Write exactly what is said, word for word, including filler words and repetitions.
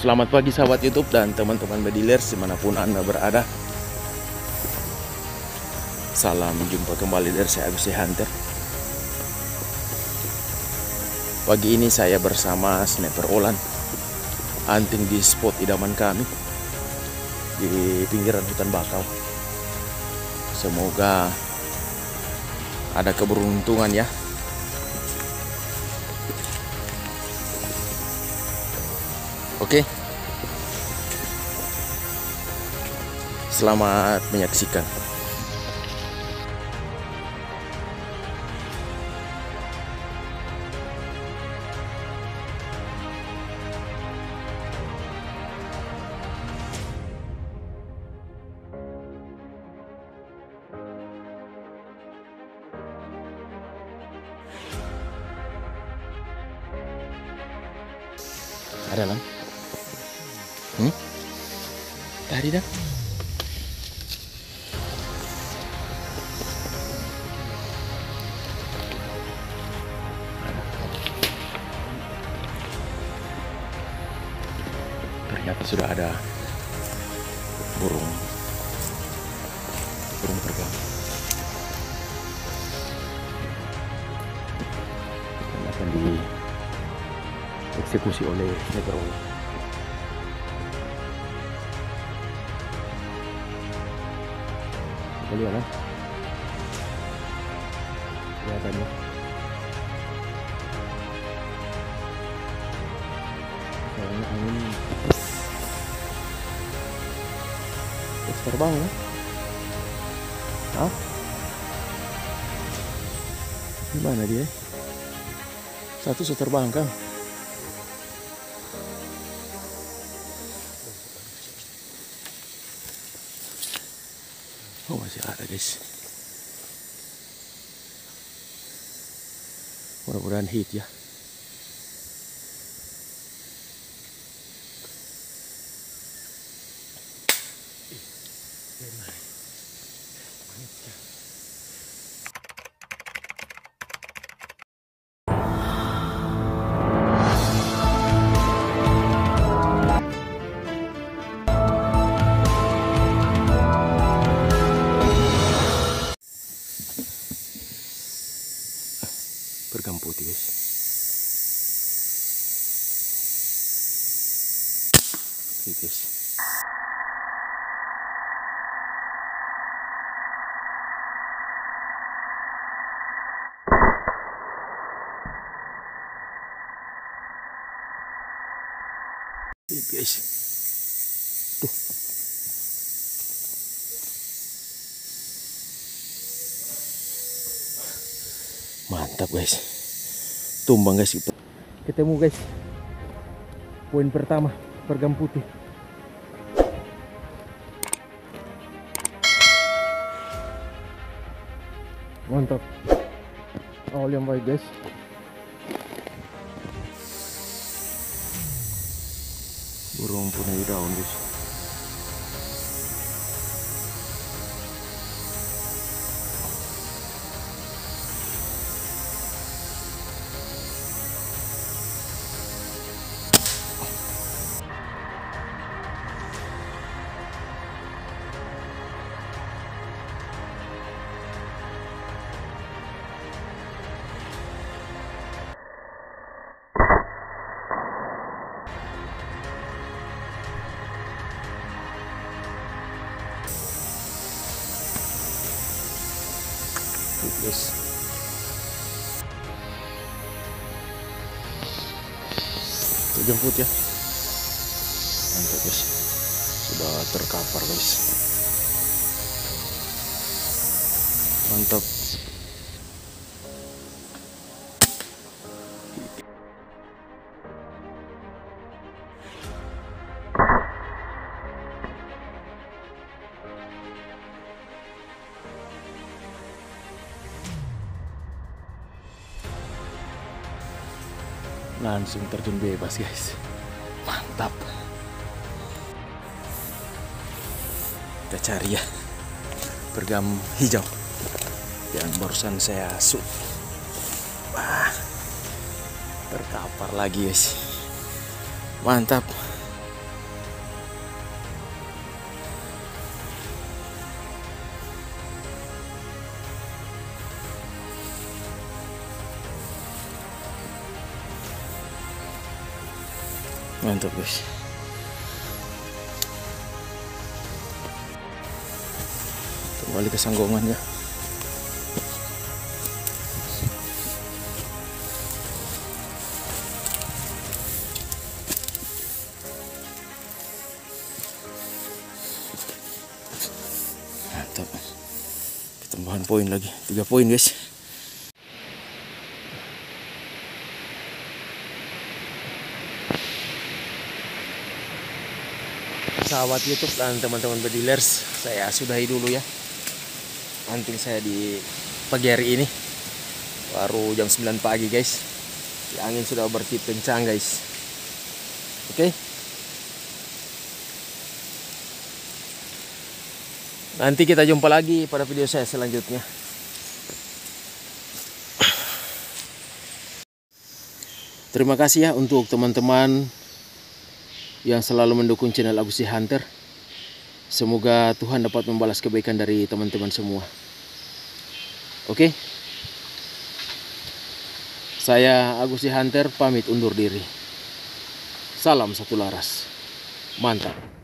Selamat pagi sahabat YouTube dan teman-teman bedilers dimanapun Anda berada. Salam jumpa kembali dari saya Agus Hunter. Pagi ini saya bersama sniper Olan hunting di spot idaman kami di pinggiran hutan bakau. Semoga ada keberuntungan ya. Oke, selamat menyaksikan. Ada lang? Hmm? Tadi dah. Ternyata sudah ada burung burung pergam. Akan dieksekusi oleh sniper. Kelihatan ya. Soalnya angin terus terbang ya. Hah? Gimana dia? Satu sudah terbang kan? Oh, masih ada guys. Mudah-mudahan hit ya. Pergam putih guys. Hit guys. Hit guys. Tuh. Mantap guys, tumbang guys. Kita ketemu guys, poin pertama pergam putih. Mantap, all yang baik guys. Burung punai daun guys. Yes. Tuh jemput ya. Mantap guys. Sudah terkapar guys. Mantap. Langsung terjun bebas guys. Mantap. Kita cari ya pergam hijau yang barusan saya shoot. Wah, terkapar lagi guys. Mantap. Mantap guys. Kembali ke sanggongan ya. Mantap. Ketambahan poin lagi, tiga poin guys. Sahabat YouTube dan teman-teman bedilers, saya sudahi dulu ya hunting saya di pagi hari ini. Baru jam sembilan pagi guys. Angin sudah bertiup kencang guys. Oke. Okay. Nanti kita jumpa lagi pada video saya selanjutnya. Terima kasih ya untuk teman-teman yang selalu mendukung channel Agus Hunter. Semoga Tuhan dapat membalas kebaikan dari teman-teman semua. Oke. Saya Agus Hunter pamit undur diri. Salam satu laras. Mantap.